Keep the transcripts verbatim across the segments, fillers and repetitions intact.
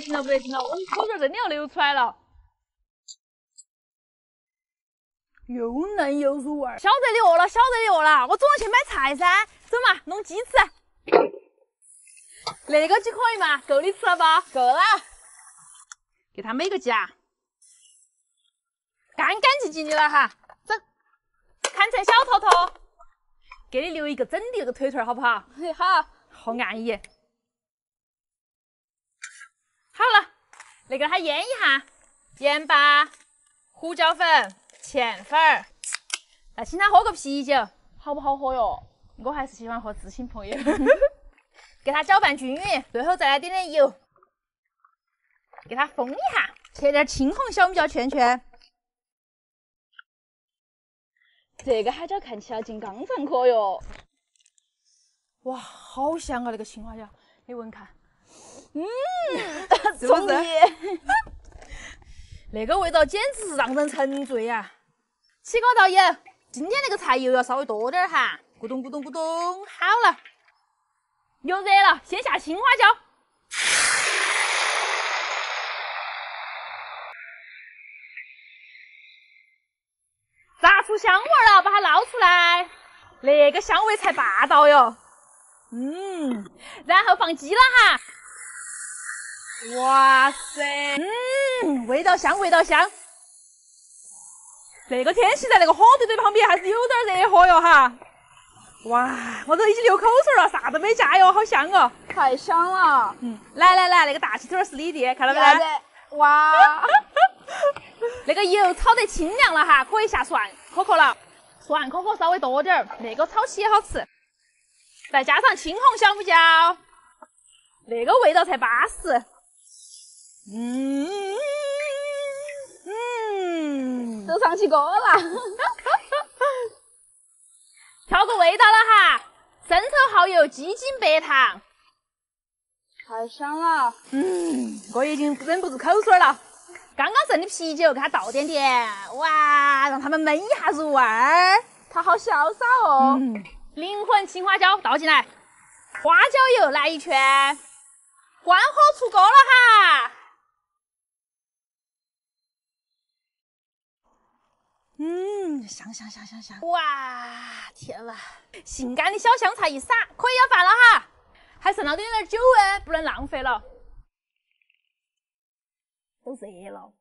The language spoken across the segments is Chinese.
对，听到不对，听到，我口水肯定要流出来了。又嫩又入味，晓得的饿了，晓得的饿了，我总要去买菜噻。走嘛，弄鸡翅。那个鸡可以嘛？够你吃了吧？够了。给他每个鸡啊，干干净净的了哈。走，砍成小坨坨，给你留一个整的那个腿腿，好不好？嘿，好。好安逸。 好了，那个它腌一下，盐巴、胡椒粉、芡粉儿，来请他喝个啤酒，好不好喝哟？我还是喜欢喝知心朋友。给它搅拌均匀，最后再来点点油，给它封一下，切点青红小米椒圈圈。这个海椒看起来进缸饭壳哟，哇，好香啊！那个青花椒，你闻看。 嗯，兄弟，那个味道简直是让人沉醉呀！起锅倒油，今天那个菜油要稍微多点儿哈。咕咚咕咚咕咚，好了，油热了，先下青花椒。炸出香味儿了，把它捞出来，那个香味才霸道哟。嗯，然后放鸡了哈。 哇塞，嗯，味道香，味道香。那个天气在那个火堆堆旁边还是有点热和哟哈。哇，我都已经流口水了，啥都没加哟，好香哦，太香了。嗯，来来来，那个大鸡腿是你的，看到没得？哇，那个油炒得清凉了哈，可以下蒜可可了，蒜可可稍微多点儿，那个炒起也好吃。再加上青红小米椒，那个味道才巴适。 嗯嗯，都唱起歌了，调个味道了哈，生抽、蚝油、鸡精、白糖，太香了。嗯，我已经忍不住口水了。刚刚剩的啤酒给它倒点点，哇，让它们焖一下入味儿。它好潇洒哦。嗯，灵魂青花椒倒进来，花椒油来一圈，关火出锅了哈。 嗯，香香香香香！哇，天哇！性感的小香菜一撒，可以要饭了哈！还剩了点点酒哎，不能浪费了。都热了，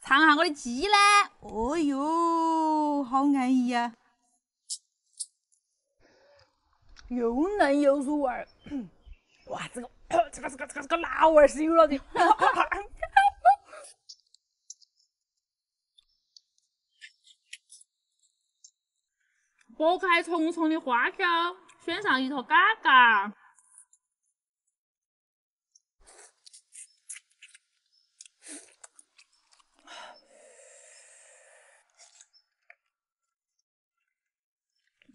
尝下我的鸡呢？哦哟，好安逸呀！又嫩又入味儿。哇，这个这个这个这个这个辣味是有了的。拨开重重的花椒，选上一坨嘎嘎。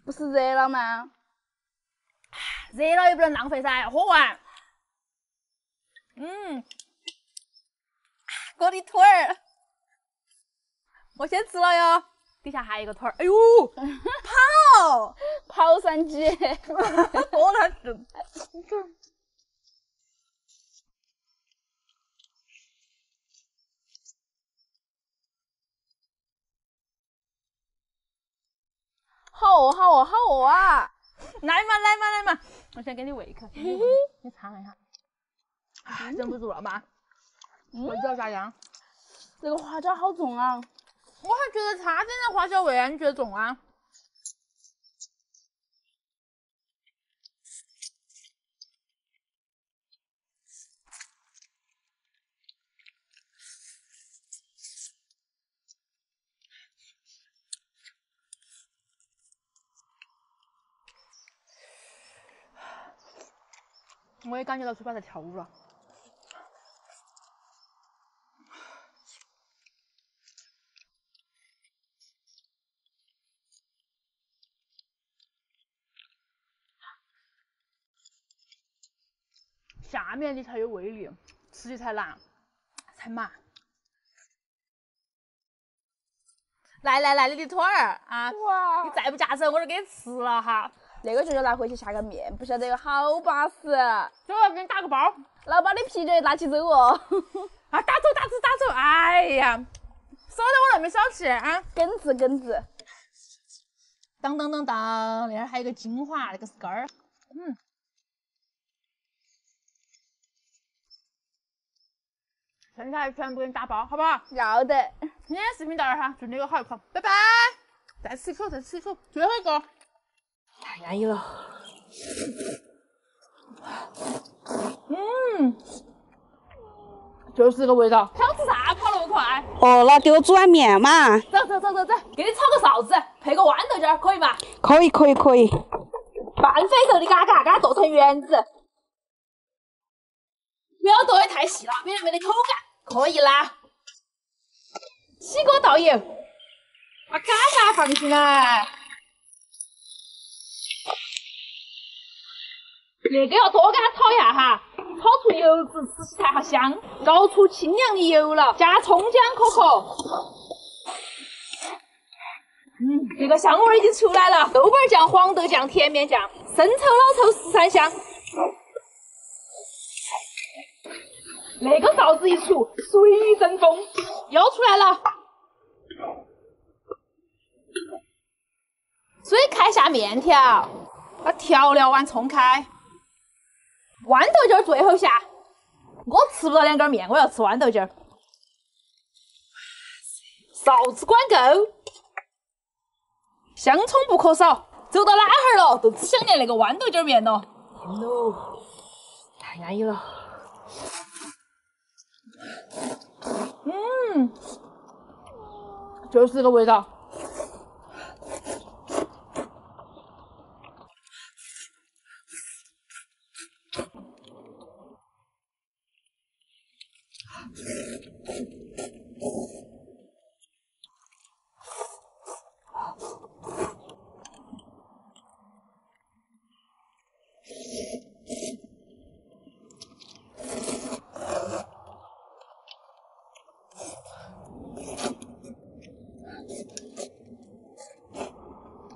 不是热了吗？热了也不能浪费噻，要喝完。嗯，我的腿儿，我先吃了哟。 底下还有一个腿儿，哎呦，跑跑山鸡，我来整。好饿，好饿，好饿啊！来嘛，来嘛，来嘛！我先给你喂一口，你尝一下。啊，忍不住了吧？味道咋样？这个花椒好重啊！ 我还觉得差点点花椒味啊，你觉得重啊？我也感觉到嘴巴在跳舞了。 下面的才有威力，吃的才辣，才麻。来来来，你的腿儿啊！哇，你再不夹走，我就给你吃了哈！那个舅舅拿回去下个面，不晓得有好巴适。走，给你打个包。老板，你啤酒拿起走哦。啊，打走打走打走！哎呀，少得我那么小气啊！耿直耿直。当当当当，那儿还有个精华，那个是根儿。嗯。 剩下的全部给你打包，好不好？要得。今天视频到这儿哈，祝你有个好胃口，拜拜。再吃一口，再吃一口，最后一个。太安逸了。嗯，就是这个味道。想吃啥跑那么快？哦，那给我煮碗面嘛。走走走走走，给你炒个臊子，配个豌豆尖儿，可以吧？可以可以可以。半肥瘦的嘎嘎，给它剁成圆子。 不要剁得太细了，免得没得口感。可以啦。起锅倒油，把嘎嘎放进来。这个要多给它炒一下哈，炒出油脂，吃起才好香。熬出清凉的油了，加葱姜可可。嗯，这个香味已经出来了。豆瓣酱、黄豆酱、甜面酱、生抽、老抽、十三香。 那个臊子一出，水蒸风又出来了。水开下面条，把调料碗冲开，豌豆尖最后下。我吃不到两根面，我要吃豌豆尖。臊子管够，香葱不可少。走到哪儿了，都想念那个豌豆尖面了。天喽，太安逸了。 嗯，就是这个味道。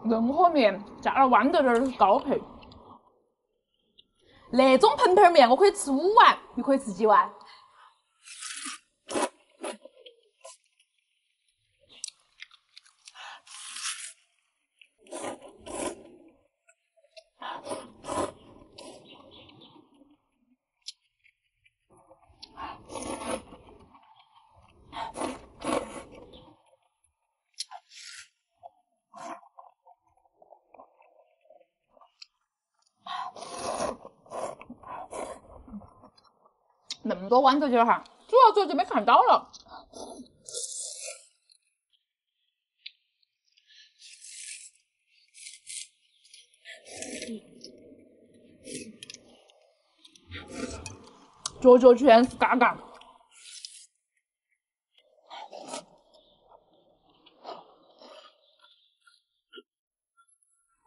任何面加了豌豆儿都是高配。那种盆盆面我可以吃五碗，你可以吃几碗？那么多豌豆尖哈，主要做就没看到了。角角全是嘎嘎。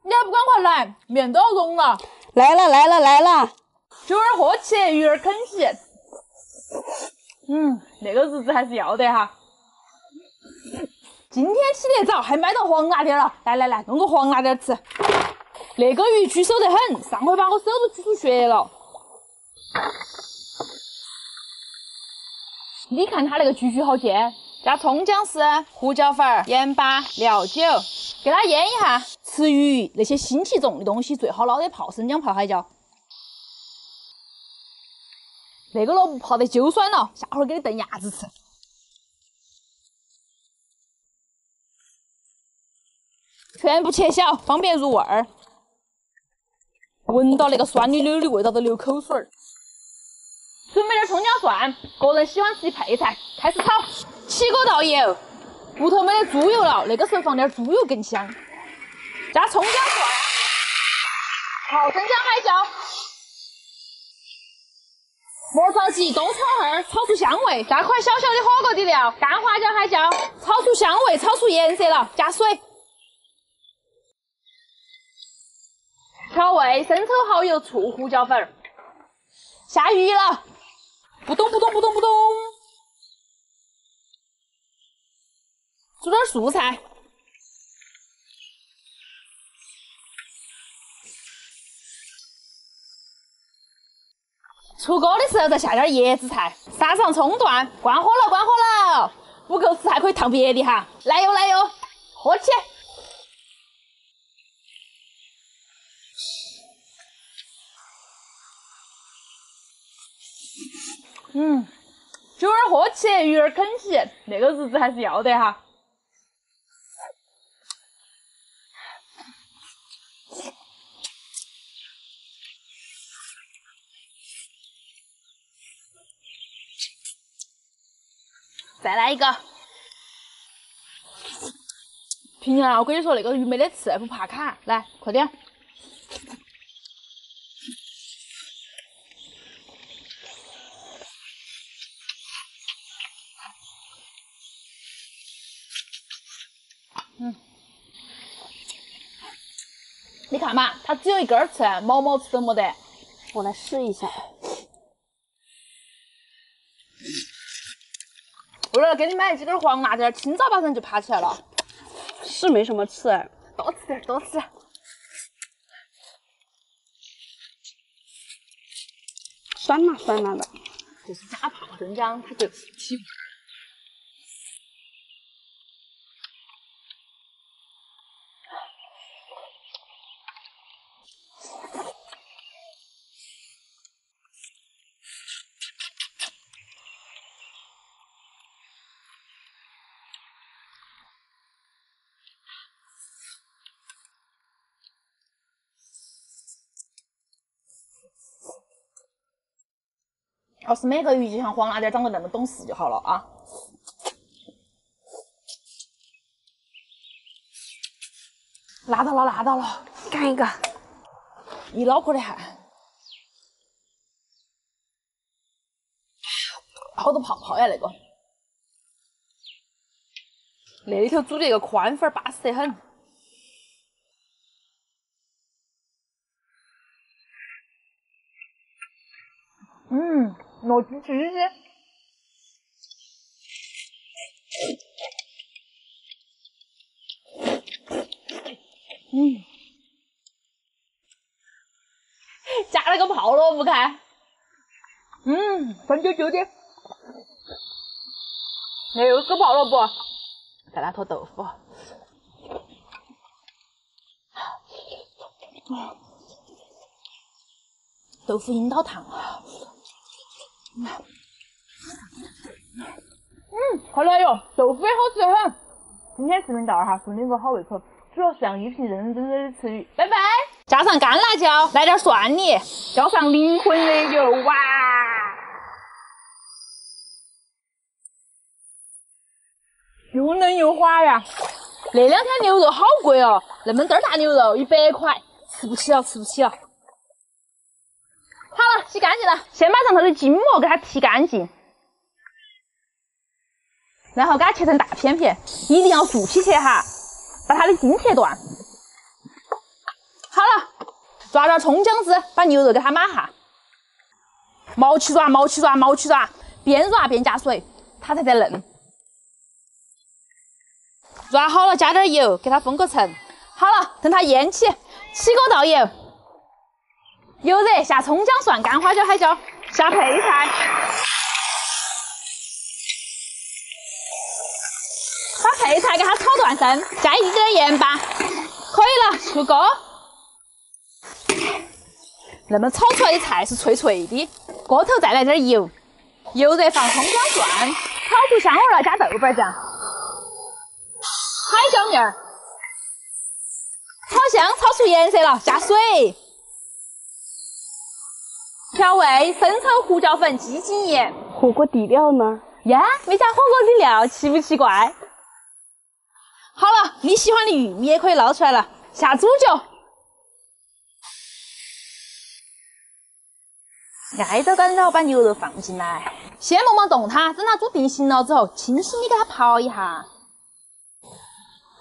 你还不赶快来，面都要融了！来了来了来了，酒儿喝起，鱼儿啃起。嗯，那个日子还是要得哈。今天起得早，还买到黄辣丁了。来来来，弄个黄辣丁吃。那个鱼棘手得很，上回把我手都棘出血了。你看它那个棘棘好尖，加葱姜丝、胡椒粉、盐巴、料酒。 给它腌一下，吃鱼那些腥气重的东西最好捞得泡生姜、泡海椒。那个萝卜泡得揪酸了，下回给你炖鸭子吃。全部切小，方便入味儿。闻到那个酸溜溜的味道都流口水儿。准备点葱姜蒜，个人喜欢吃的配菜，开始炒，起锅倒油。 屋头没得猪油了，那个时候放点猪油更香。加葱姜蒜，泡生姜海椒，磨上起，东炒二，炒出香味。加块小小的火锅底料，干花椒海椒，炒出香味，炒出颜色了。加水，调味，生抽、蚝油、醋、胡椒粉。下鱼了，扑咚扑咚扑咚扑咚。 煮点蔬菜，出锅的时候再下点椰子菜，撒上葱段，关火了，关火了。不够吃还可以烫别的哈。来哟，来哟，喝起！嗯，酒儿喝起，鱼儿啃起，那个日子还是要得哈。 再来一个。平常啊，我跟你说，那个鱼没得刺，不怕卡。来，快点。嗯。你看嘛，它只有一根刺，毛毛刺都没得。我来试一下。 为了给你买了几根黄辣椒，清早八晨就爬起来了，是没什么刺，多吃点，多吃。酸辣酸辣的，就是加泡生姜，它就提味。要是每个鱼就像黄辣椒长得那么懂事就好了啊！辣到了，辣到了，干一个！一脑壳的汗，好多泡泡呀那个！那里头煮的那个宽粉巴适得很。 嗯，糯叽叽的。嗯，加了个泡萝卜开。嗯，酸啾啾的。那又是个泡萝卜，再来坨豆腐。豆腐樱桃汤。 嗯，快来哟！豆腐也好吃得很。今天视频到这哈，祝你们好胃口。只要像一批认认真真的吃鱼，拜拜。加上干辣椒，来点蒜泥，浇上灵魂的油，哇！又嫩又滑呀！那两天牛肉好贵哦，那么点大牛肉一百块，吃不起了，吃不起了。 好了，洗干净了。先把上头的筋膜给它剔干净，然后给它切成大片片，一定要竖起切哈，把它的筋切断。好了，抓点葱姜汁，把牛肉给它码哈，毛起抓，毛起抓，毛起抓，边抓边加水，它才得嫩。抓好了，加点油，给它封个层。好了，等它腌起，起锅倒油。 油热，下葱姜蒜、干花椒、海椒，下配菜。把配菜给它炒断生，加一点盐巴，可以了，出锅。那么炒出来的菜是脆脆的，锅头再来点油，油热放葱姜蒜，炒出香味了，加豆瓣酱、海椒面儿，炒香，炒出颜色了，加水。 调味生抽、胡椒粉、鸡精盐。火锅底料呢？呀，没加火锅底料，奇不奇怪？好了，你喜欢的玉米也可以捞出来了，下猪脚。挨着干扰把牛肉放进来，先莫忙动它，等它煮定型了之后，轻轻的给它刨一下。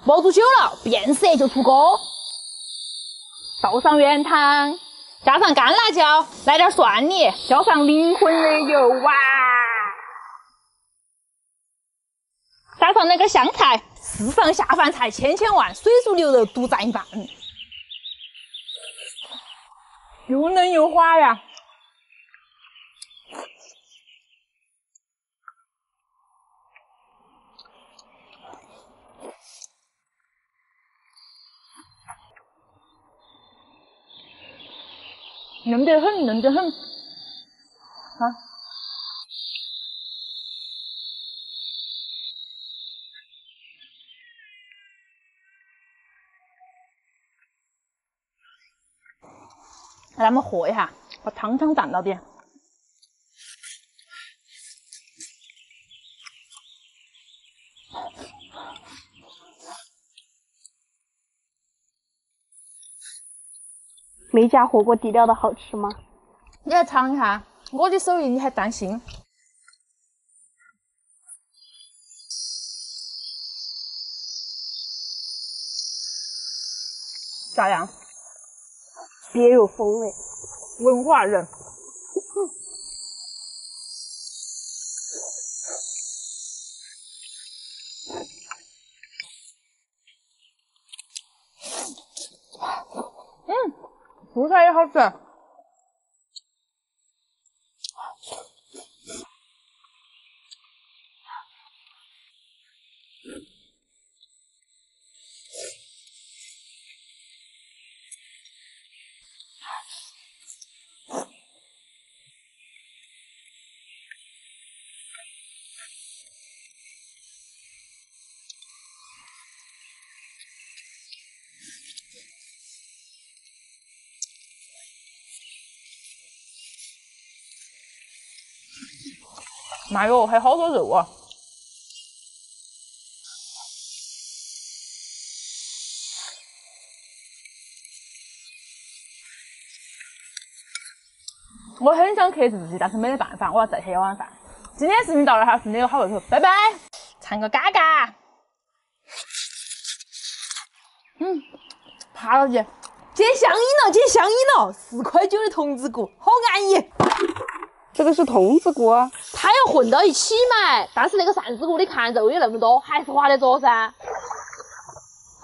莫煮久了，变色就出锅。倒上原汤。 加上干辣椒，来点蒜泥，浇上灵魂的油，哇！撒上那个香菜，世上下饭菜千千万，水煮牛肉独占一半。又嫩又滑呀！ 남들 흥, 남들 흥. 어?咱们火一下，把糖汤攒到边。 梅家火锅底料的好吃吗？你来尝一下，我的手艺你还担心？咋样？别有风味，文化人。嗯。 蔬菜也好吃，妈哟，还好多肉啊！我很想克制自己，但是没得办法，我要再吃一碗饭。今天视频到这哈，顺利有好胃口，拜拜！唱个嘎嘎。嗯，爬了去，捡香烟了，捡香烟了，四块九的童子骨，好安逸。 这个是童子骨，它要混到一起买，但是那个扇子骨你看肉也那么多，还是划得着噻。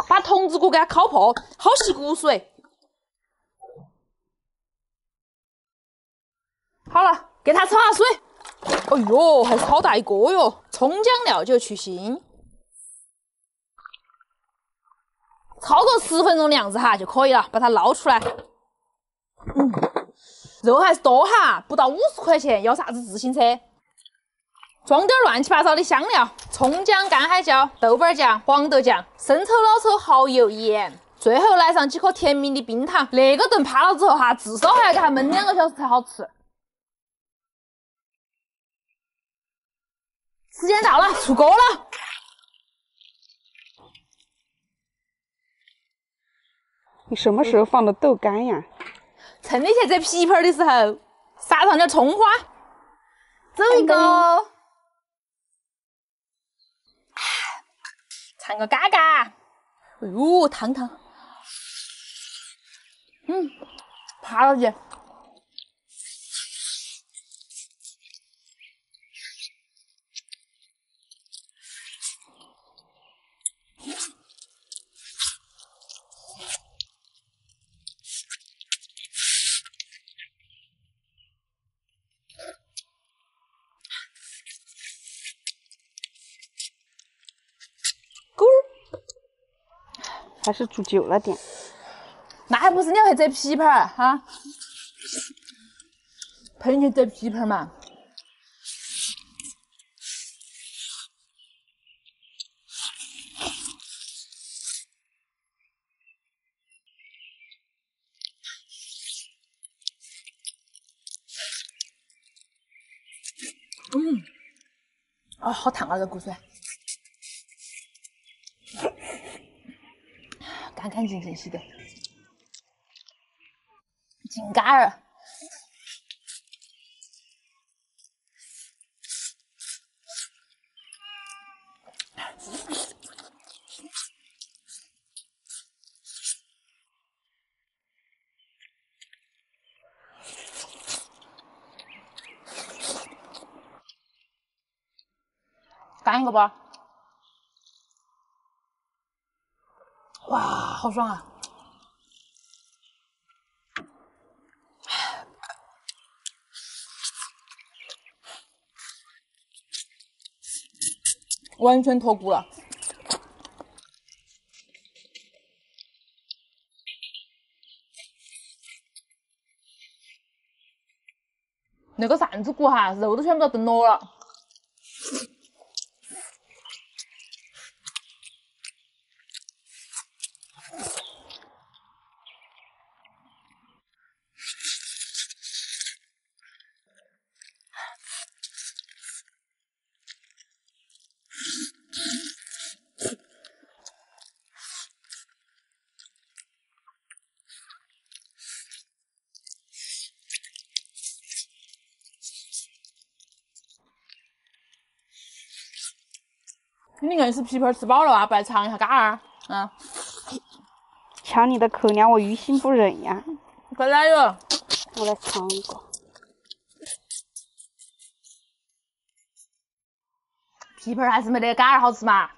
把童子骨给它烤破，好吸骨髓。好了，给它焯下水。哎呦，还是好大一个哟！葱姜料酒去腥，超过十分钟的样子哈就可以了，把它捞出来。嗯 肉还是多哈，不到五十块钱，要啥子自行车？装点乱七八糟的香料：葱姜、干海椒、豆瓣酱、黄豆酱、生抽、老抽、蚝油、盐，最后来上几颗甜蜜的冰糖。那个炖趴了之后哈，至少还要给它焖两个小时才好吃。时间到了，出锅了。你什么时候放的豆干呀？ 趁你现在皮皮的时候，撒上点葱花，走一个，唱个嘎嘎，哎呦，烫烫，嗯，趴到去，还是煮久了点，那还不是你要去摘枇杷儿哈？陪你去摘枇杷嘛。嗯，啊、哦，好烫啊，这骨髓。 干干净净些的，井盖儿。干一个吧。 哇，好爽啊！完全脱骨了。那个鳝子骨哈，肉都选不到炖螺了。你硬是皮皮吃饱了啊，不来尝一下干儿啊？瞧你的口粮，我于心不忍呀！快来哟！我来尝一个。皮皮还是没得干儿好吃嘛？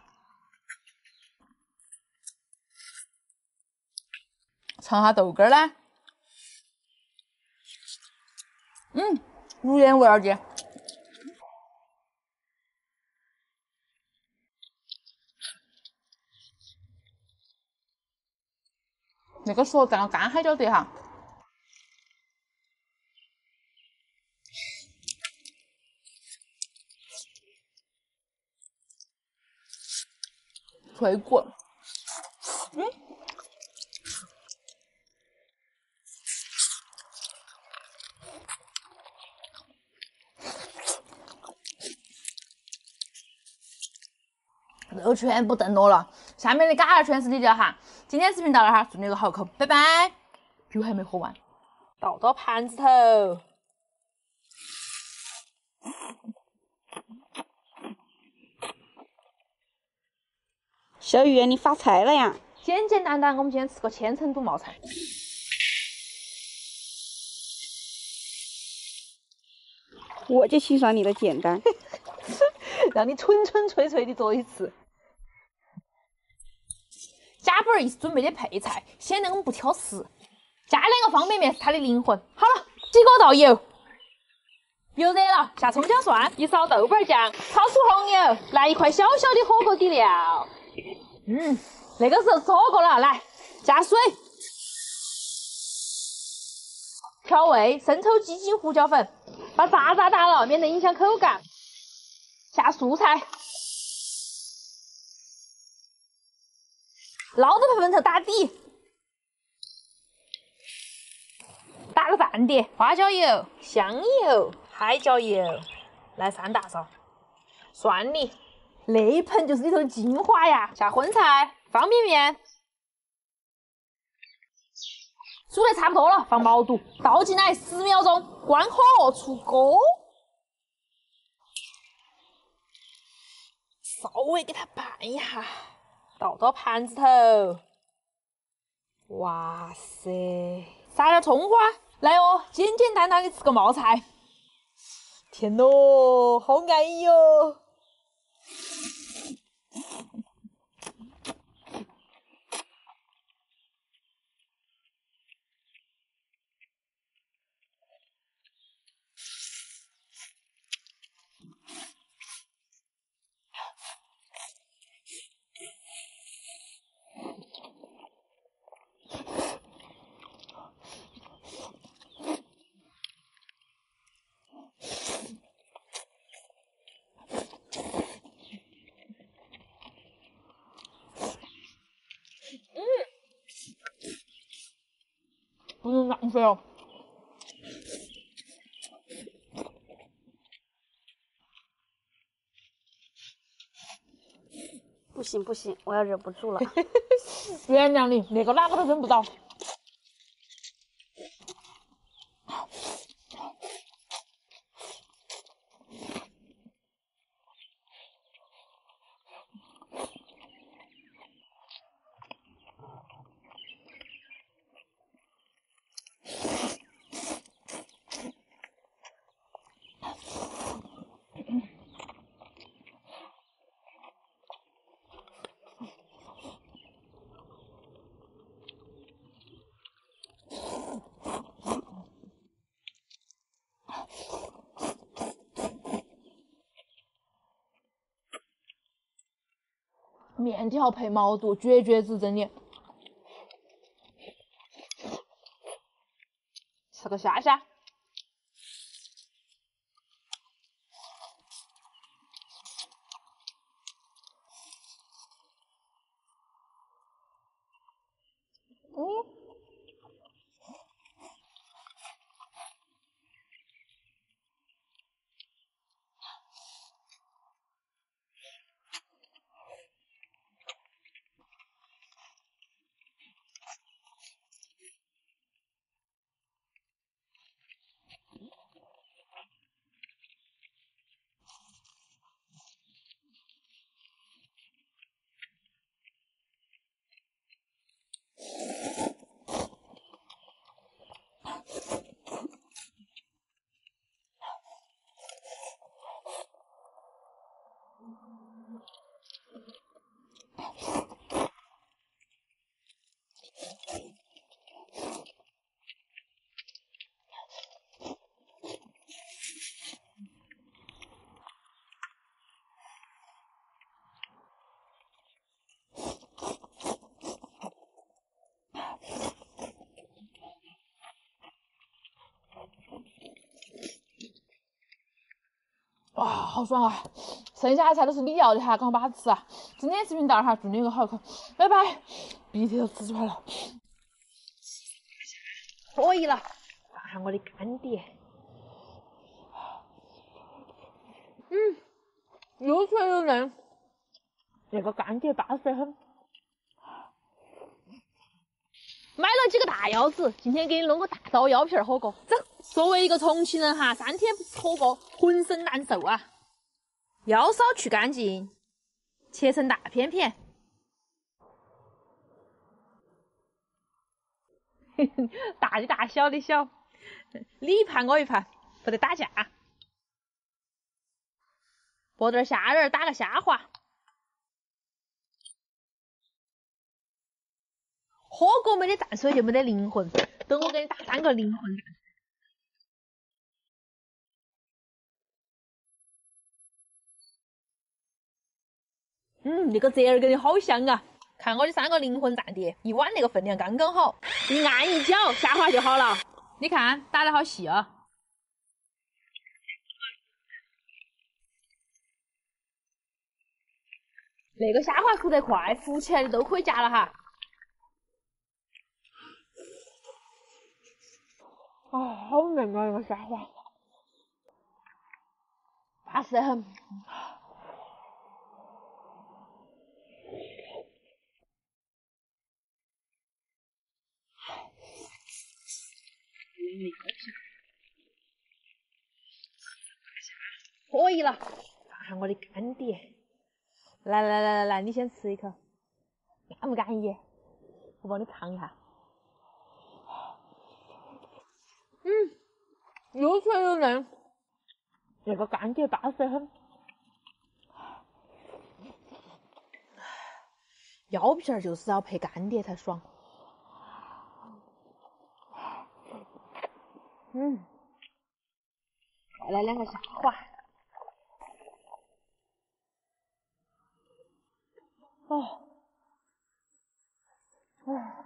尝下豆干儿呢？嗯，无盐味儿的。 那个说蘸个干海椒得哈，脆骨，嗯，肉全部炖落了，下面的嘎儿全是你的哈。 今天视频到了哈，祝你有个好口，拜拜！酒还没喝完，倒到盘子头。小雨，你发财了呀！简简单单，我们今天吃个千层肚冒菜。我就欣赏你的简单，让你纯纯粹粹的做一次。 加本儿也是准备的配菜，显得我们不挑食。加两个方便面是它的灵魂。好了，起锅倒油，油热了下葱姜蒜，一勺豆瓣酱，炒出红油，来一块小小的火锅底料。嗯，那个时候吃火锅了，来加水，调味，生抽、鸡精、胡椒粉，把渣渣打了，免得影响口感。下蔬菜。 捞到培粉头打底，打个饭碟，花椒油、香油、海椒油，来三大勺。蒜泥，那一盆就是里头精华呀。下荤菜，方便面，煮得差不多了，放毛肚，倒进来十秒钟，关火出锅。稍微给它拌一下。 倒到盘子头，哇塞！撒点葱花，来哦，简简单单的吃个冒菜。天咯，好安逸哦！不能浪费哦！不行不行，我要忍不住了。原谅你，那个哪个都分不到。面条配毛肚，绝绝子，真的。吃个虾虾，哇，好爽啊！剩下的菜都是你要的哈，赶快把它吃啊！今天视频到这哈，祝你有个好胃口，拜拜！鼻涕都吃出来了，可以了，放上我的干碟。嗯，又脆又嫩，那个干碟巴适很。买了几个大腰子，今天给你弄个大刀腰片火锅，走。 作为一个重庆人哈，三天不吃火锅，浑身难受啊！腰梢去干净，切成大片片。嘿嘿，大的大，小的小，你一盘我一盘，不得打架。剥点虾仁，打个虾滑。火锅没得蘸水就没得灵魂，等我给你打三个灵魂蘸。 嗯，那个折耳根的好香啊！看我的三个灵魂蘸碟，一碗那个分量刚刚好，一按一搅，下滑就好了。你看打得好细啊！那个虾滑熟得快，浮起来的都可以夹了哈。啊，好嫩啊，那个虾滑，巴适得很。 可以了，放上我的干碟。来来来来来，你先吃一口，敢不敢咽？我帮你尝一下。嗯，又脆又嫩，那个干碟巴适很。腰片就是要配干碟才爽。 嗯，再来两个虾滑。哦，哎，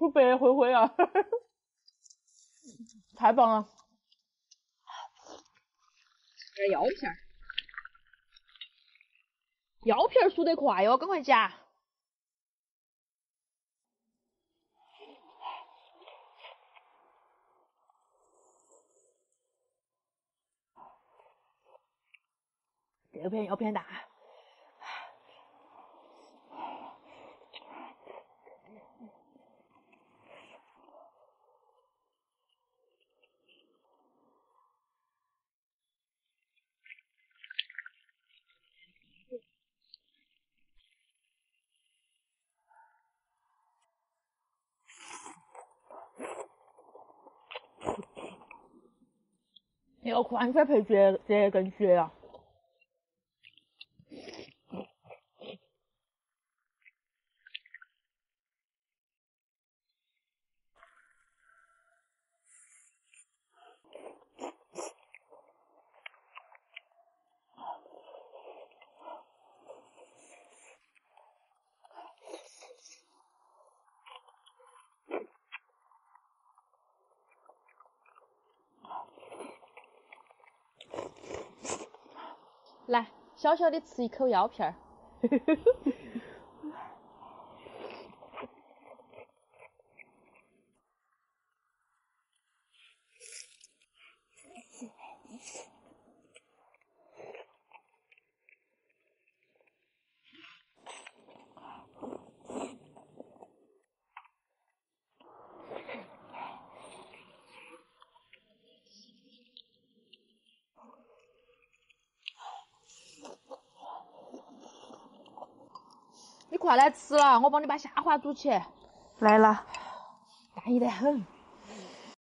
好白灰灰啊，呵呵，太棒了！这腰片儿，腰片儿熟得快哟，赶快夹。 这片腰片大，要宽菜配这这根血啊！ 来，小小的吃一口腰片儿。快来吃了，我帮你把虾滑煮起。来了，安逸得很。